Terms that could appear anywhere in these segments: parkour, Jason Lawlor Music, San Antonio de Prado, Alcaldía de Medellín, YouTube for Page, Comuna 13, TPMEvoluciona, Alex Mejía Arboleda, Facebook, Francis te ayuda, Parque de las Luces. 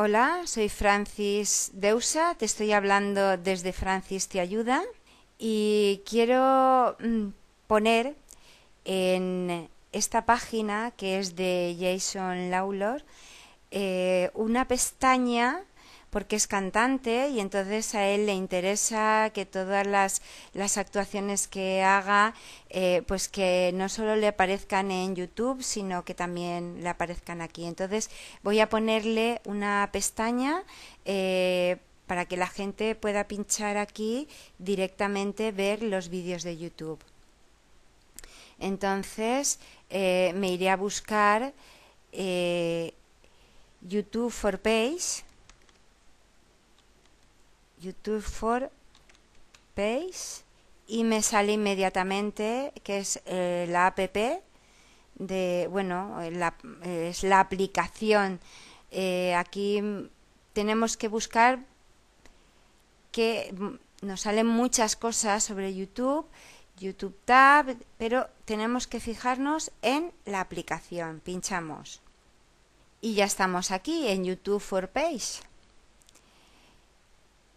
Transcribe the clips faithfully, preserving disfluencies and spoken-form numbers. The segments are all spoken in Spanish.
Hola, soy Francis te ayuda, te estoy hablando desde Francis te ayuda y quiero poner en esta página que es de Jason Lawlor eh, una pestaña porque es cantante y entonces a él le interesa que todas las, las actuaciones que haga eh, pues que no solo le aparezcan en YouTube sino que también le aparezcan aquí. Entonces voy a ponerle una pestaña eh, para que la gente pueda pinchar aquí directamente ver los vídeos de YouTube. Entonces eh, me iré a buscar eh, YouTube for Page YouTube for Page y me sale inmediatamente que es eh, la app de, bueno, la, es la aplicación. Eh, aquí tenemos que buscar que nos salen muchas cosas sobre YouTube, YouTube Tab, pero tenemos que fijarnos en la aplicación. Pinchamos y ya estamos aquí en YouTube for Page.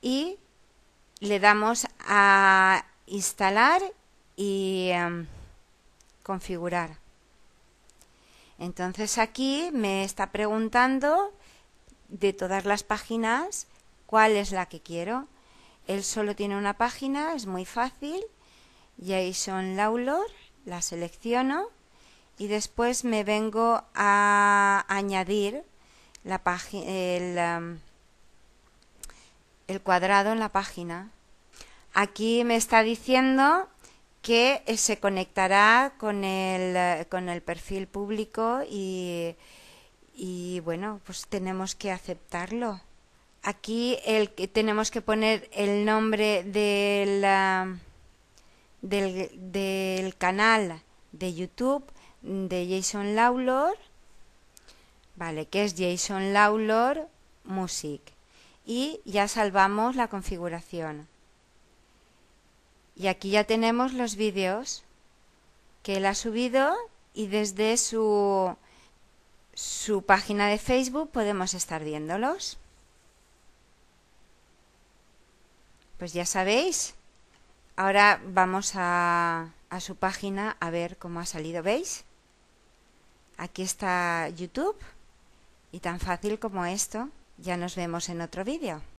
Y le damos a instalar y um, configurar. Entonces aquí me está preguntando de todas las páginas cuál es la que quiero. Él solo tiene una página, es muy fácil. Jason Lawlor, la selecciono y después me vengo a añadir la página, el... Um, el cuadrado en la página. Aquí me está diciendo que se conectará con el, con el perfil público y, y bueno, pues tenemos que aceptarlo. Aquí el, tenemos que poner el nombre del, del, del canal de YouTube de Jason Lawlor, vale, que es Jason Lawlor Music. Y ya salvamos la configuración. Y aquí ya tenemos los vídeos que él ha subido y desde su, su página de Facebook podemos estar viéndolos. Pues ya sabéis, ahora vamos a, a su página a ver cómo ha salido. ¿Veis? Aquí está YouTube y tan fácil como esto. Ya nos vemos en otro vídeo.